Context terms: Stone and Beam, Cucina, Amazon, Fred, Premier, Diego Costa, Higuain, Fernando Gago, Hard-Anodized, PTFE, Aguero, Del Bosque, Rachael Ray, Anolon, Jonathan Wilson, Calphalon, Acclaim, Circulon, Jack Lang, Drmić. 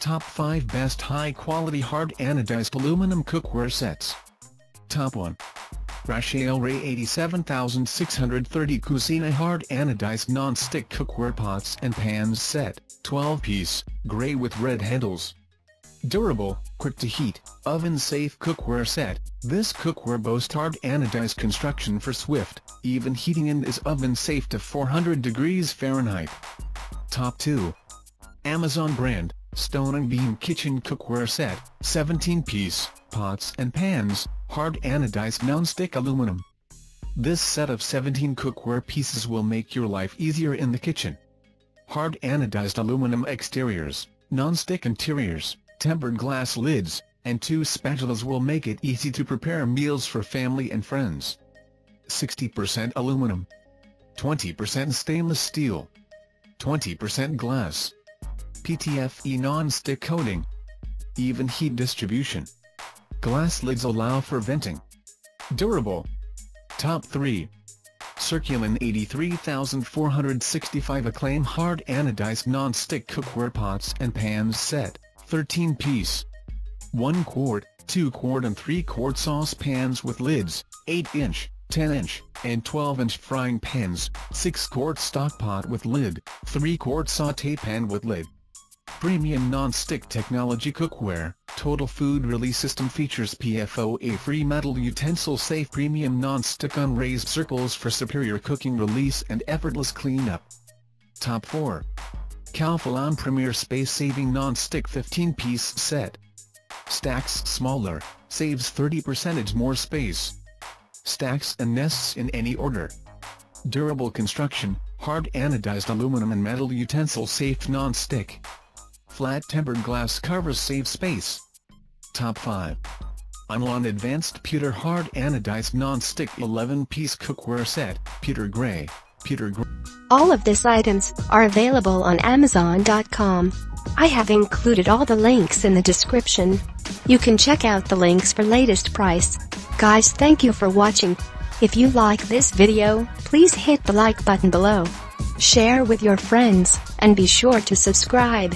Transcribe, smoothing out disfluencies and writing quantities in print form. Top 5 Best High Quality Hard Anodized Aluminum Cookware Sets. Top 1. Rachael Ray 87630 Cucina Hard Anodized Non-Stick Cookware Pots and Pans Set, 12-piece, gray with red handles. Durable, quick to heat, oven-safe cookware set. This cookware boasts hard anodized construction for swift, even heating and is oven-safe to 400 degrees Fahrenheit. Top 2. Amazon brand, Stone and Beam Kitchen Cookware Set, 17-piece, pots and pans, hard anodized non-stick aluminum. This set of 17 cookware pieces will make your life easier in the kitchen. Hard anodized aluminum exteriors, non-stick interiors, tempered glass lids, and 2 spatulas will make it easy to prepare meals for family and friends. 60% aluminum, 20% stainless steel, 20% glass, PTFE non-stick coating, even heat distribution. Glass lids allow for venting. Durable. Top 3. Circulon 83465 Acclaim Hard Anodized Non-Stick Cookware Pots and Pans Set, 13-piece. 1-quart, 2-quart and 3-quart saucepans with lids, 8-inch, 10-inch, and 12-inch frying pans, 6-quart stock pot with lid, 3-quart sauté pan with lid. Premium non-stick technology cookware. Total food release system features PFOA-free metal utensil safe premium non-stick unraised circles for superior cooking release and effortless cleanup. Top 4. Calphalon Premier Space Saving Non-Stick 15-Piece Set. Stacks smaller, saves 30% more space. Stacks and nests in any order. Durable construction, hard anodized aluminum and metal utensil safe non-stick. Flat tempered glass covers save space. Top 5. Anolon Advanced Pewter Hard Anodized Non-Stick 11-Piece Cookware Set, Pewter Gray, Pewter Gray. All of these items are available on Amazon.com. I have included all the links in the description. You can check out the links for latest price. Guys, thank you for watching. If you like this video, please hit the like button below. Share with your friends, and be sure to subscribe.